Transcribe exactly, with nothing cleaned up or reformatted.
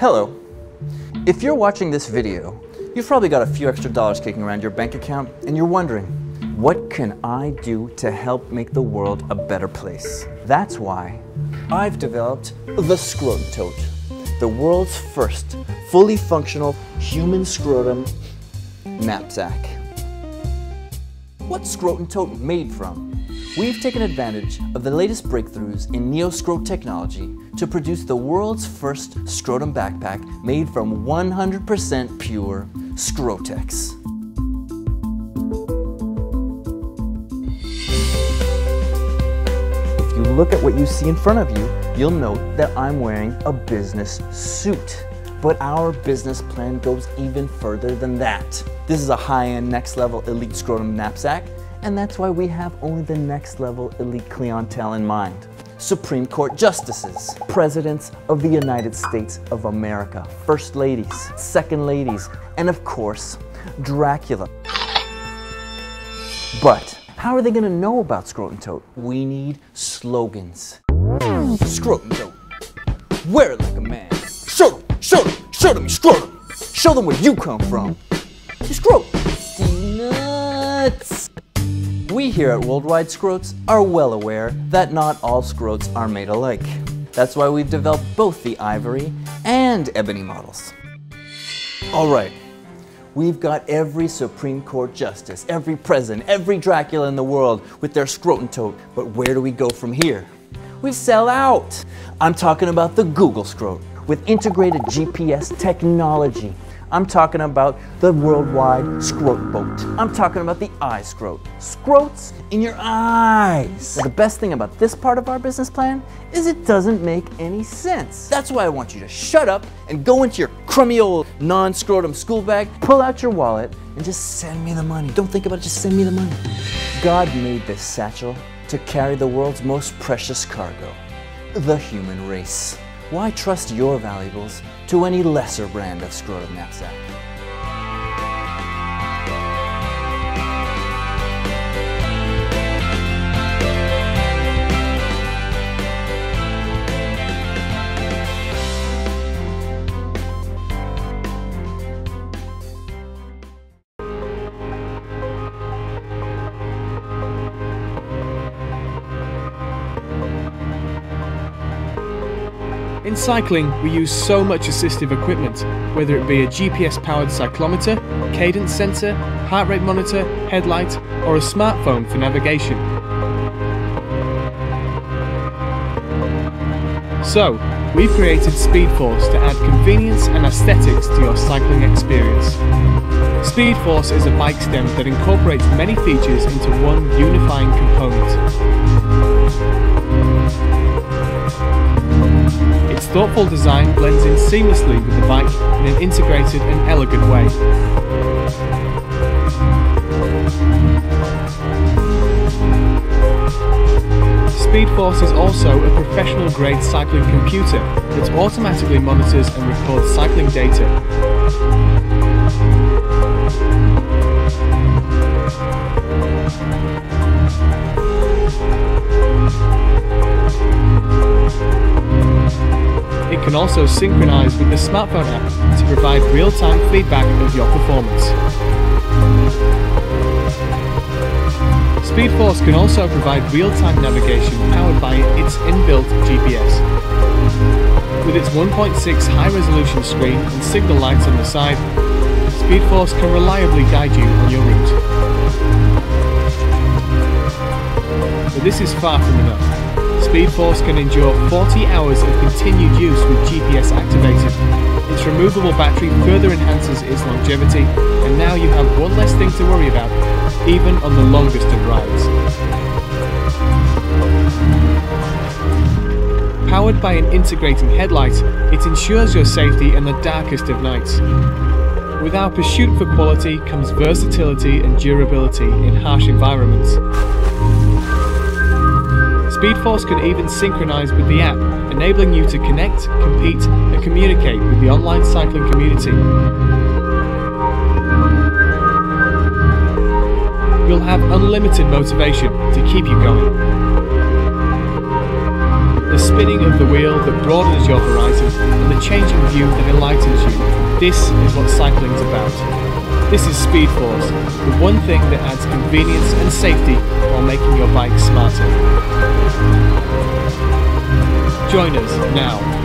Hello. If you're watching this video, you've probably got a few extra dollars kicking around your bank account and you're wondering, what can I do to help make the world a better place? That's why I've developed the Scrote 'n Tote, the world's first fully functional human scrotum knapsack. What's Scrote 'n Tote made from? We've taken advantage of the latest breakthroughs in neo-scrote technology to produce the world's first scrotum backpack made from one hundred percent pure scrotex. If you look at what you see in front of you, you'll note that I'm wearing a business suit. But our business plan goes even further than that. This is a high-end, next-level elite scrotum knapsack, and that's why we have only the next-level elite clientele in mind. Supreme Court justices, presidents of the United States of America, first ladies, second ladies, and of course, Dracula. But how are they gonna know about Scrote 'n Tote? We need slogans. Scrote 'n Tote, wear it like a man. Show them, show them, show them, scrote them. Show them where you come from. You scrote. Nuts. We here at Worldwide Scrotes are well aware that not all scrotes are made alike. That's why we've developed both the ivory and ebony models. All right, we've got every Supreme Court justice, every president, every Dracula in the world with their Scrote 'n Tote, but where do we go from here? We sell out. I'm talking about the Google Scroat, with integrated G P S technology. I'm talking about the Worldwide Scrote boat. I'm talking about the iScrote. Scrotes in your eyes. The best thing about this part of our business plan is it doesn't make any sense. That's why I want you to shut up and go into your crummy old non-scrotum school bag, pull out your wallet, and just send me the money. Don't think about it, just send me the money. God made this satchel to carry the world's most precious cargo, the human race. Why trust your valuables to any lesser brand of scrotum knapsack? In cycling, we use so much assistive equipment, whether it be a G P S-powered cyclometer, cadence sensor, heart rate monitor, headlight, or a smartphone for navigation. So, we've created SpeedForce to add convenience and aesthetics to your cycling experience. SpeedForce is a bike stem that incorporates many features into one unifying component. Its thoughtful design blends in seamlessly with the bike in an integrated and elegant way. SpeedForce is also a professional-grade cycling computer that automatically monitors and records cycling data. It can also synchronize with the smartphone app to provide real-time feedback of your performance. SpeedForce can also provide real-time navigation powered by its inbuilt G P S. With its one point six high-resolution screen and signal lights on the side, SpeedForce can reliably guide you on your route. But this is far from enough. SpeedForce can endure forty hours of continued use with G P S activated. Its removable battery further enhances its longevity, and now you have one less thing to worry about, even on the longest of rides. Powered by an integrating headlight, it ensures your safety in the darkest of nights. With our pursuit for quality comes versatility and durability in harsh environments. SpeedForce can even synchronize with the app, enabling you to connect, compete, and communicate with the online cycling community. You'll have unlimited motivation to keep you going. The spinning of the wheel that broadens your horizons and the changing view that enlightens you. This is what cycling is about. This is SpeedForce, the one thing that adds convenience and safety while making your bike smarter. Join us now.